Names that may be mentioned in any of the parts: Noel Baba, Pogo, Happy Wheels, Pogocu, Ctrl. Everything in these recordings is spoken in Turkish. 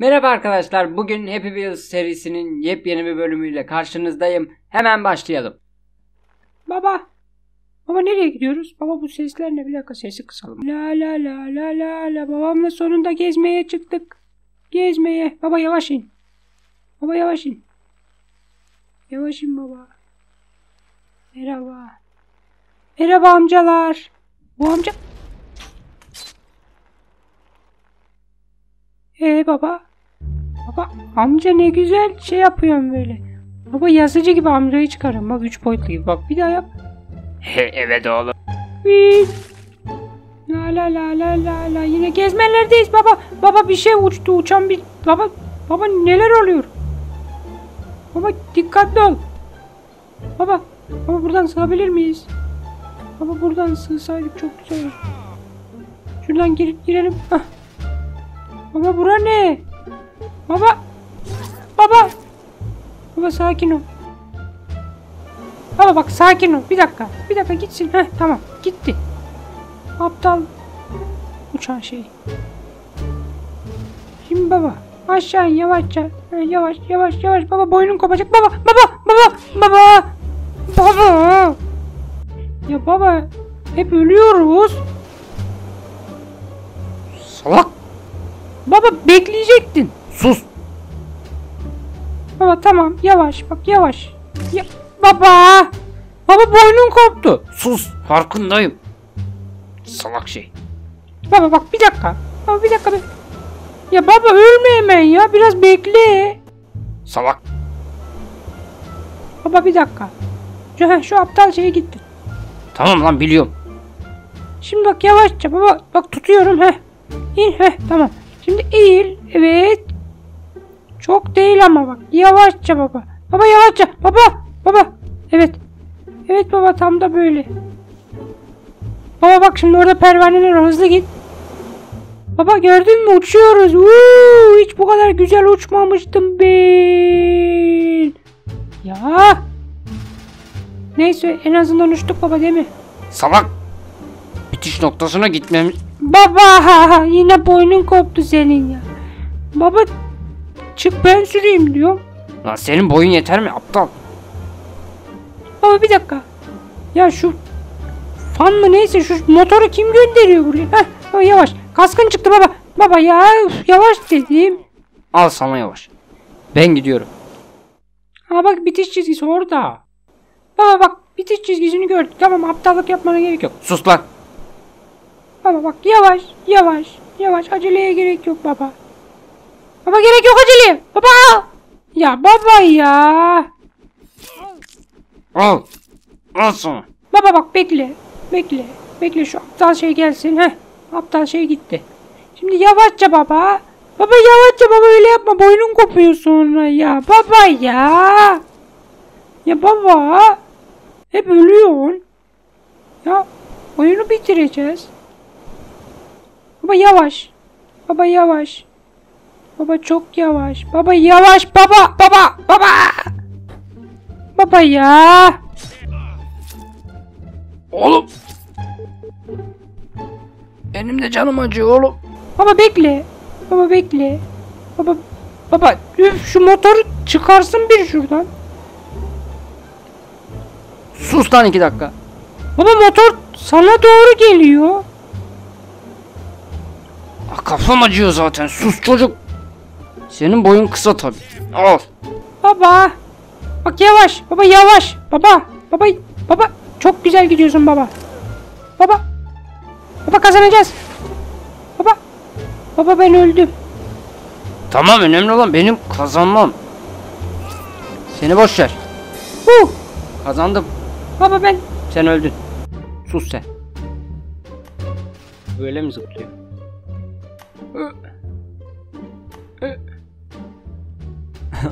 Merhaba arkadaşlar, bugün Happy Wheels serisinin yepyeni bir bölümüyle karşınızdayım. Hemen başlayalım. Baba nereye gidiyoruz? Baba bu sesler ne? Bir dakika, sesi kısalım. La la la la la la. Babamla sonunda gezmeye çıktık. Gezmeye. Baba yavaş in. Baba yavaş in. Yavaş in baba. Merhaba. Merhaba amcalar. Bu amca... Baba amca ne güzel şey yapıyorsun böyle. Baba yazıcı gibi amcayı çıkarın. Bak 3 boyutlu gibi. Bak bir daha yap. Evet oğlum. La la la la la la. Yine gezmelerdeyiz baba. Baba bir şey uçtu, uçan bir... Baba neler oluyor? Baba dikkatli ol. Baba buradan sığabilir miyiz? Baba buradan sığsaydık çok güzel olur. Şuradan girip girelim. Hah. Baba bura ne? Baba sakin ol. Baba bak sakin ol. Bir dakika gitsin. Heh, tamam gitti. Aptal uçan şey. Şimdi baba aşağı in yavaşça. Yavaş baba boynun kopacak. Baba. Ya baba hep ölüyoruz. Salak. Baba bekleyecektin. Sus. Baba tamam yavaş bak yavaş. Ya, baba boynun koptu. Sus, farkındayım. Salak şey. Baba bak bir dakika. Ya baba ölme hemen ya, biraz bekle. Salak. Baba bir dakika. Şu aptal şeye gitti. Tamam lan biliyorum. Şimdi bak yavaşça baba bak tutuyorum he. Tamam. Şimdi eğil. Evet. Çok değil ama bak. Yavaşça baba. Baba yavaşça. Evet baba tam da böyle. Baba bak şimdi orada pervaneler var. Hızlı git. Baba gördün mü? Uçuyoruz. Uuu, hiç bu kadar güzel uçmamıştım ben. Ya. Neyse en azından uçtuk baba değil mi? Salak. Bitiş noktasına gitmemiz. Baba yine boynun koptu senin ya. Baba çık ben süreyim diyor. Lan senin boyun yeter mi aptal? Baba bir dakika. Ya şu fan mı neyse şu motoru kim gönderiyor buraya? Heh, yavaş. Kaskın çıktı baba. Baba ya yavaş dedim. Al sana yavaş. Ben gidiyorum. Ha bak bitiş çizgisi orada. Baba bak bitiş çizgisini gördük. Tamam aptallık yapmana gerek yok. Sus lan. Baba bak yavaş aceleye gerek yok baba. Baba gerek yok aceleye. Baba! Ya baba ya. Al sana. Baba bak bekle şu aptal şey gelsin. Heh, aptal şey gitti. Şimdi yavaşça baba. Baba öyle yapma, boynun kopuyor sonra ya. Ya baba hep ölüyorsun. Ya oyunu bitireceğiz. Baba yavaş. Baba çok yavaş. Baba yavaş. Baba ya. Oğlum. Benim de canım acıyor oğlum. Baba bekle. Baba üf, şu motoru çıkarsın bir şuradan. Sus lan 2 dakika. Baba motor sana doğru geliyor. Kafam acıyor zaten. Sus çocuk. Senin boyun kısa tabii. Al. Baba. Bak yavaş. Baba yavaş. Baba. Çok güzel gidiyorsun baba. Baba kazanacağız. Baba ben öldüm. Tamam, önemli olan benim kazanmam. Seni boş ver. Kazandım. Baba ben. Sen öldün. Sus sen. Böyle mi zıplıyor?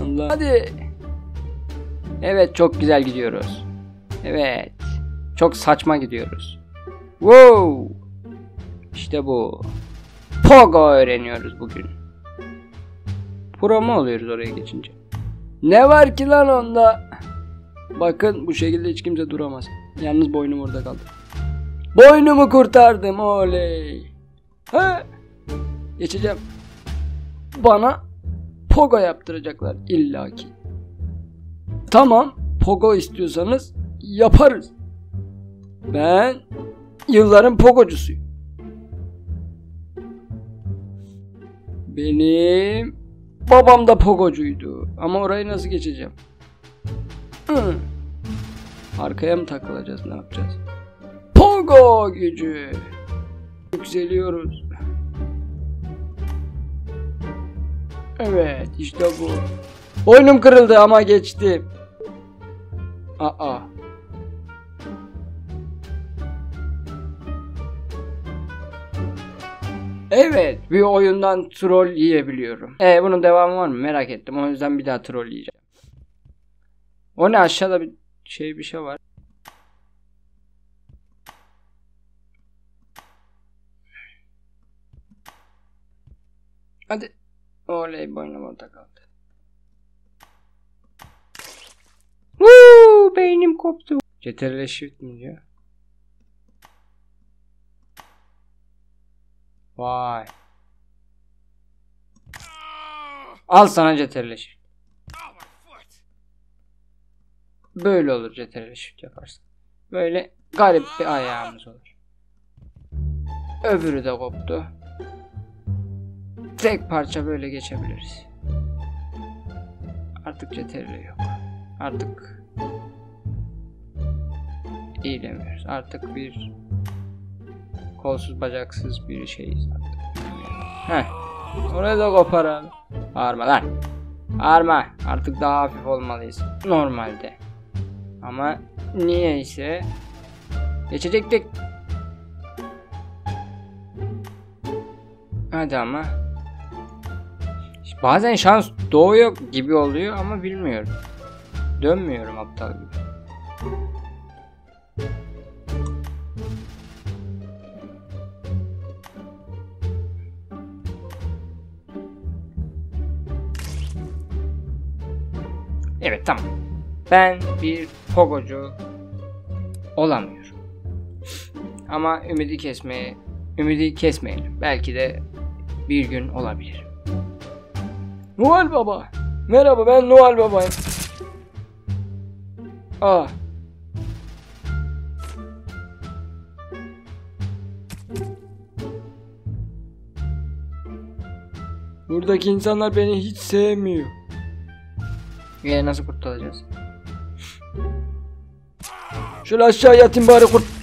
Allah. Hadi. Evet çok güzel gidiyoruz. Evet. Çok saçma gidiyoruz. Wow. İşte bu. Pogo öğreniyoruz bugün. Pro mu oluyoruz oraya geçince? Ne var ki lan onda? Bakın bu şekilde hiç kimse duramaz. Yalnız boynum orada kaldı. Boynumu kurtardım. Oley. Geçeceğim. Bana Pogo yaptıracaklar illaki. Tamam, Pogo istiyorsanız yaparız. Ben yılların Pogocusuyum. Benim babam da Pogocuydu. Ama orayı nasıl geçeceğim? Arkaya mı takılacağız, ne yapacağız? Pogo gücü. Yükseliyoruz. Evet, işte bu. Boynum kırıldı ama geçti. Evet, bir oyundan troll yiyebiliyorum. Bunun devamı var mı? Merak ettim. O yüzden bir daha troll yiyeceğim. O ne, aşağıda bir şey var. Hadi. Oley, boynum orada kaldı. Vuuu, beynim koptu. Ctrl Shift mi diyor? Vay. Al sana Ctrl Shift. Böyle olur, Ctrl Shift yaparsın. Böyle garip bir ayağımız olur. Öbürü de koptu. Tek parça böyle geçebiliriz. Artık Ctrl yok. Artık iyilemiyoruz. Artık bir kolsuz bacaksız bir şeyiz artık. Heh. Oraya da kopar abi. Bağırma lan. Bağırma. Artık daha hafif olmalıyız. Normalde. Ama niyeyse geçecektik. Hadi ama. Bazen şans doğuyor gibi oluyor ama bilmiyorum. Dönmüyorum aptal gibi. Evet, tamam. Ben bir Pogocu olamıyorum. Ama ümidi kesmeyelim. Belki de bir gün olabilir. Noel Baba. Merhaba, ben Noel Baba'yım. Buradaki insanlar beni hiç sevmiyor. Nasıl kurtulacağız? Şöyle aşağı yatayım bari kurt.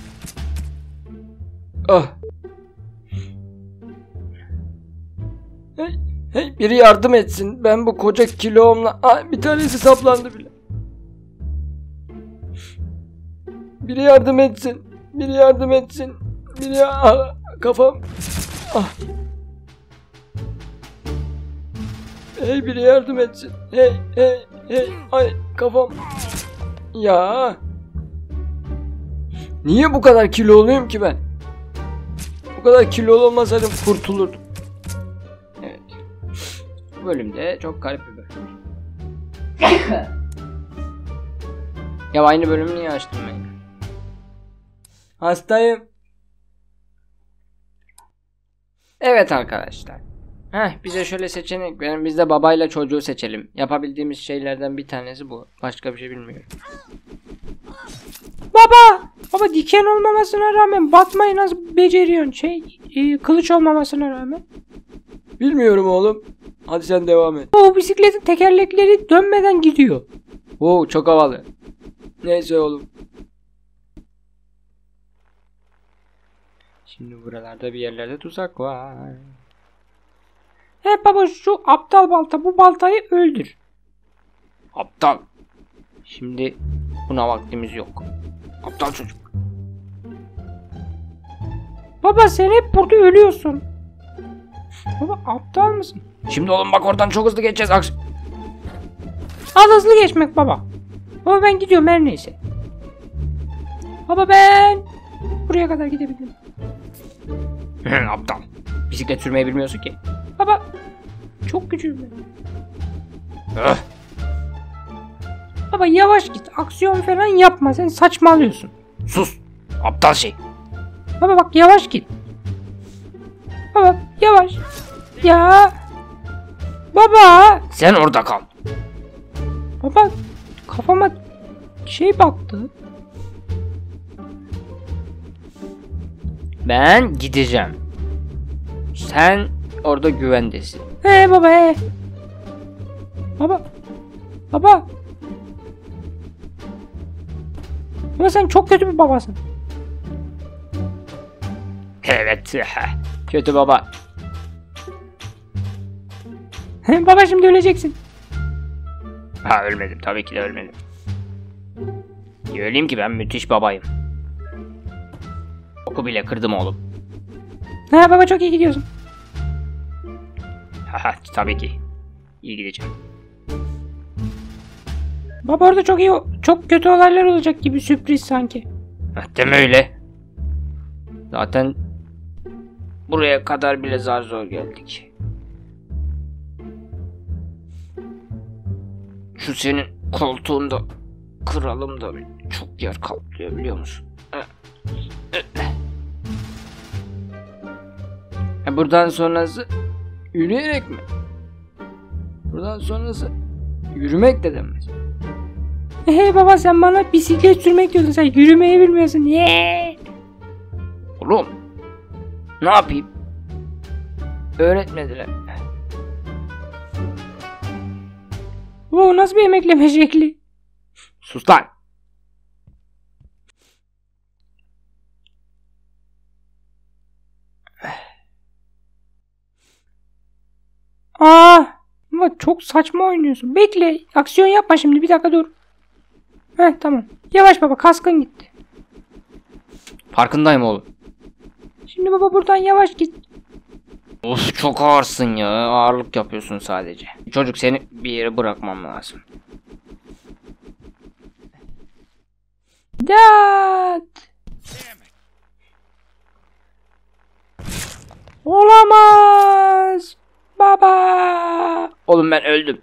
Hey, biri yardım etsin. Ben bu koca kilomla... bir tanesi saplandı bile. Biri yardım etsin. Kafam. Hey, biri yardım etsin. Hey. Ay kafam. Ya. Niye bu kadar kilo oluyum ki ben? Bu kadar kilo olmasaydım kurtulurdum. Evet. Bu bölümde çok garip bir bölüm. Ya aynı bölümü niye açtım ben? Hastayım. Evet arkadaşlar. Bize şöyle seçenek. Biz de babayla çocuğu seçelim. Yapabildiğimiz şeylerden bir tanesi bu. Başka bir şey bilmiyorum. Baba diken olmamasına rağmen batmayı nasıl beceriyorsun? Kılıç olmamasına rağmen. Bilmiyorum oğlum. Hadi sen devam et. O bisikletin tekerlekleri dönmeden gidiyor. Oo, çok havalı. Neyse oğlum. Şimdi buralarda bir yerlerde tuzak var. Baba, şu aptal balta, bu baltayı öldür. Aptal. Şimdi buna vaktimiz yok. Aptal çocuk. Baba, sen hep burada ölüyorsun. Baba, aptal mısın? Şimdi oğlum bak, oradan çok hızlı geçeceğiz. Az hızlı geçmek baba. Baba, ben gidiyorum her neyse. Baba, ben buraya kadar gidebilirim. Aptal. Bisiklet sürmeyi bilmiyorsun ki. Baba, çok güçlü. Baba, yavaş git. Aksiyon falan yapma. Sen saçmalıyorsun. Sus. Aptal şey. Baba bak, yavaş git. Baba, yavaş. Ya. Baba. Sen orada kal. Baba kafama şey baktı. Ben gideceğim. Sen orada güvendesin. He baba he. Baba. Baba. Ama sen çok kötü bir babasın. Evet. Kötü baba. Baba şimdi öleceksin. Ha ölmedim. Tabii ki de ölmedim. Niye öleyim ki, ben müthiş babayım. Oku bile kırdım oğlum. Ha baba çok iyi gidiyorsun. Ha tabii ki. İyi gideceğim. Baba orada çok iyi, çok kötü olaylar olacak gibi, sürpriz sanki. Deme öyle. Zaten buraya kadar bile zar zor geldik. Şu senin koltuğunu da kıralım da çok yer kaplıyor biliyor musun? Buradan sonrası yürüyerek mi? Buradan sonrası yürümek de demez. Hey baba sen bana bisiklet sürmek diyordun, sen yürümeyi bilmiyorsun. Oğlum ne yapayım? Öğretmediler. Bu nasıl bir yemekleme şekli? Sus lan. Ama çok saçma oynuyorsun. Bekle, aksiyon yapma şimdi. Bir dakika dur. Heh tamam. Yavaş baba, kaskın gitti. Farkındayım oğlum. Şimdi baba buradan yavaş git. Of çok ağırsın ya. Ağırlık yapıyorsun sadece. Çocuk seni bir yere bırakmam lazım. Dad. Olamaz. Baba. Oğlum ben öldüm.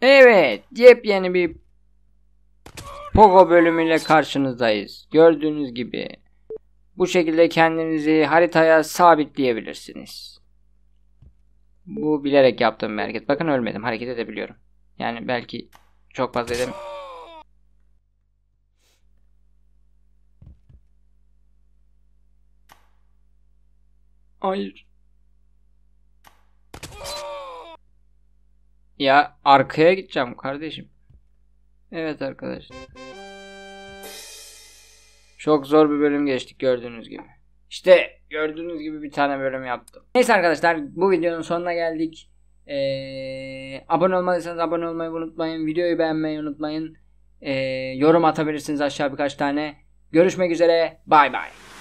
Evet. Yepyeni bir Pogo bölümüyle karşınızdayız. Gördüğünüz gibi. Bu şekilde kendinizi haritaya sabitleyebilirsiniz. Bu bilerek yaptığım bir hareket. Bakın ölmedim. Hareket edebiliyorum. Yani belki çok fazla edemiyorum. Hayır. Ya arkaya gideceğim kardeşim. Evet arkadaşlar. Çok zor bir bölüm geçtik gördüğünüz gibi. İşte gördüğünüz gibi bir tane bölüm yaptım. Neyse arkadaşlar bu videonun sonuna geldik. Abone olmadıysanız abone olmayı unutmayın. Videoyu beğenmeyi unutmayın. Yorum atabilirsiniz aşağı birkaç tane. Görüşmek üzere. Bay bay.